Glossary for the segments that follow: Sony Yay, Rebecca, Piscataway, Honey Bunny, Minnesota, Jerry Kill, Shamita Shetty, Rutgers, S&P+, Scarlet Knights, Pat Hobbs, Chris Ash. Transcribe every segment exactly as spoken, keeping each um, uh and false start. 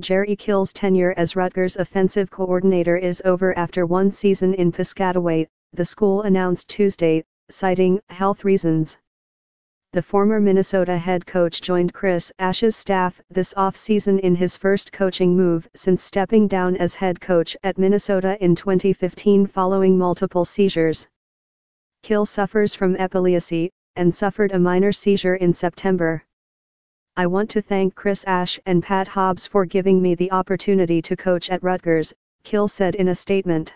Jerry Kill's tenure as Rutgers offensive coordinator is over after one season in Piscataway, the school announced Tuesday, citing health reasons. The former Minnesota head coach joined Chris Ash's staff this offseason in his first coaching move since stepping down as head coach at Minnesota in twenty fifteen following multiple seizures. Kill suffers from epilepsy, and suffered a minor seizure in September. "I want to thank Chris Ash and Pat Hobbs for giving me the opportunity to coach at Rutgers," Kill said in a statement.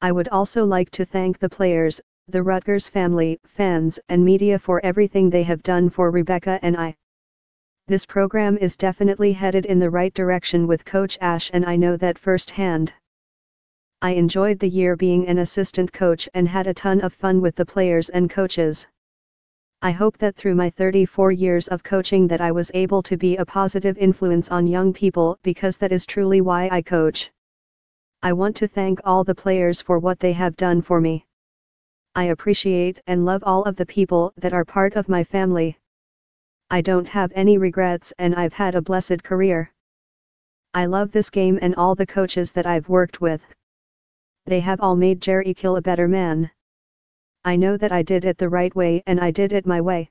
"I would also like to thank the players, the Rutgers family, fans and media for everything they have done for Rebecca and I. This program is definitely headed in the right direction with Coach Ash and I know that firsthand. I enjoyed the year being an assistant coach and had a ton of fun with the players and coaches. I hope that through my thirty-four years of coaching that I was able to be a positive influence on young people because that is truly why I coach. I want to thank all the players for what they have done for me. I appreciate and love all of the people that are part of my family. I don't have any regrets and I've had a blessed career. I love this game and all the coaches that I've worked with. They have all made Jerry Kill a better man. I know that I did it the right way and I did it my way.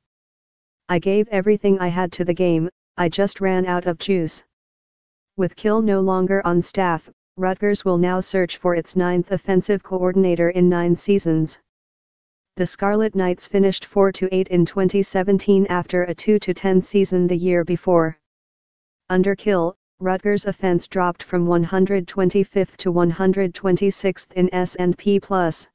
I gave everything I had to the game, I just ran out of juice." With Kill no longer on staff, Rutgers will now search for its ninth offensive coordinator in nine seasons. The Scarlet Knights finished four to eight in twenty seventeen after a two to ten season the year before. Under Kill, Rutgers' offense dropped from one hundred twenty-fifth to one hundred twenty-sixth in S and P plus.